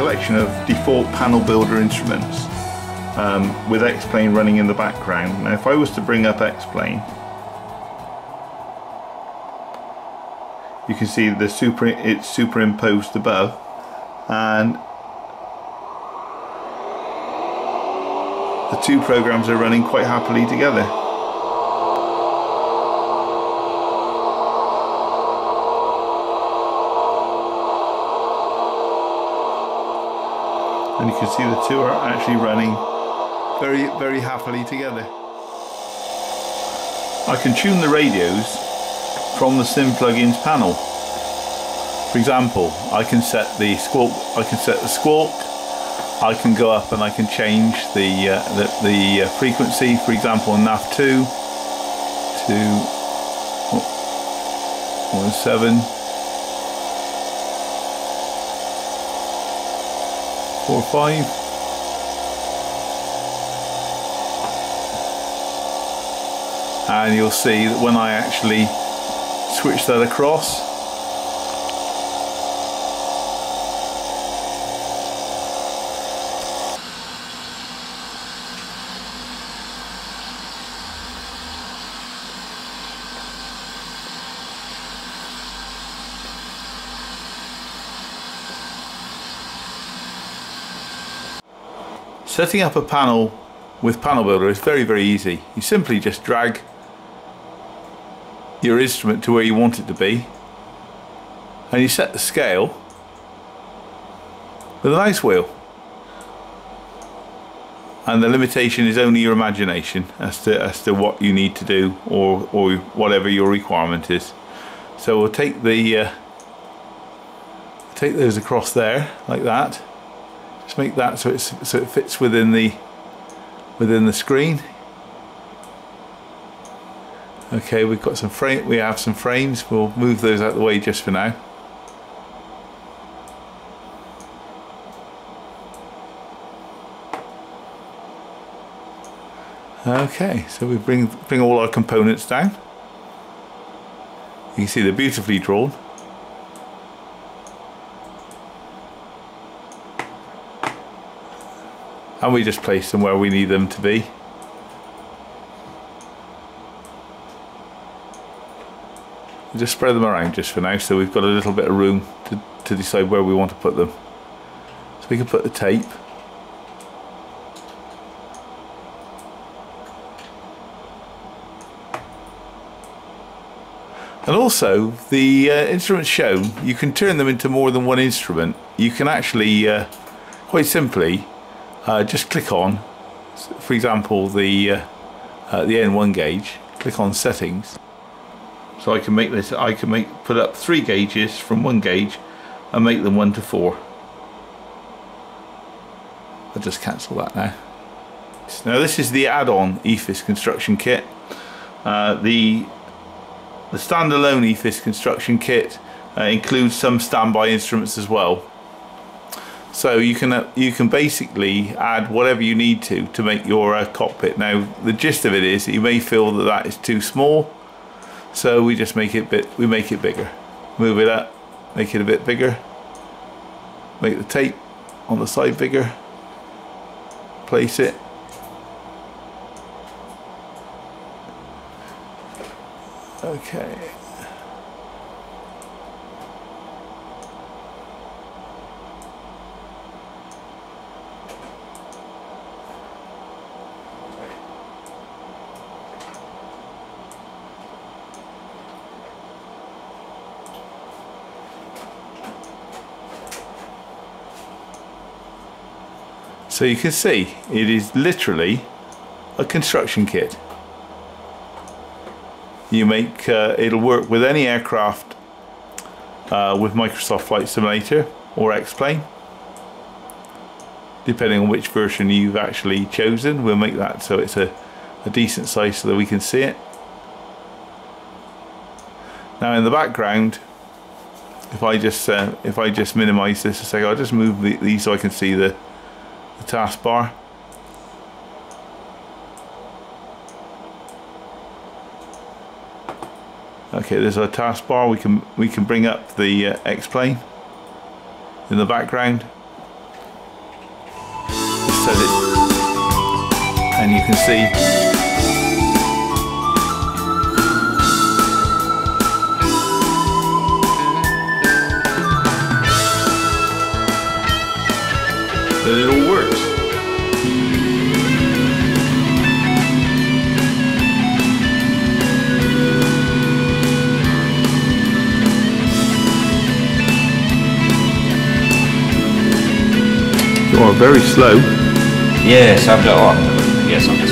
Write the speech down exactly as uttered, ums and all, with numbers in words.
collection of default Panel Builder instruments um, with X-Plane running in the background. Now if I was to bring up X-Plane, you can see the super, it's superimposed above, and the two programs are running quite happily together. And you can see the two are actually running very, very happily together. I can tune the radios from the Sim plugins panel. For example, I can set the squawk. I can set the squawk. I can go up and I can change the uh, the, the uh, frequency. For example, N A V two to oh, seven, four, five. And you'll see that when I actually switch that across, setting up a panel with Panel Builder is very, very easy. You simply just drag your instrument to where you want it to be, and you set the scale with an ice wheel, and the limitation is only your imagination as to as to what you need to do, or or whatever your requirement is. So we'll take the uh, take those across there like that. Just make that so it's so it fits within the within the screen. Okay, we've got some frame. We have some frames. We'll move those out of the way just for now. Okay, so we bring bring all our components down. You can see they're beautifully drawn. And we just place them where we need them to be. Just spread them around just for now, so we've got a little bit of room to, to decide where we want to put them. So we can put the tape. And also, the uh, instruments shown, you can turn them into more than one instrument. You can actually, uh, quite simply, uh, just click on, for example, the, uh, uh, the N one gauge, click on settings. So I can make this, I can make put up three gauges from one gauge and make them one to four. I'll just cancel that now. Now this is the add-on E F I S construction kit. Uh, the, the standalone E F I S construction kit uh, includes some standby instruments as well. So you can, uh, you can basically add whatever you need to to make your uh, cockpit. Now the gist of it is that you may feel that that is too small. So we just make it bit. We make it bigger. Move it up. Make it a bit bigger. Make the tape on the side bigger. Place it. Okay. So you can see, it is literally a construction kit. You make, uh, it'll work with any aircraft uh, with Microsoft Flight Simulator or X-Plane. Depending on which version you've actually chosen, we'll make that so it's a, a decent size so that we can see it. Now in the background, if I just, uh, if I just minimize this a second, I'll just move the, these so I can see the the taskbar. Okay, there's our taskbar. We can we can bring up the uh, X-Plane in the background. so that, and you can see that it all works. You are very slow. Yes, I've got one. Yes, I'm just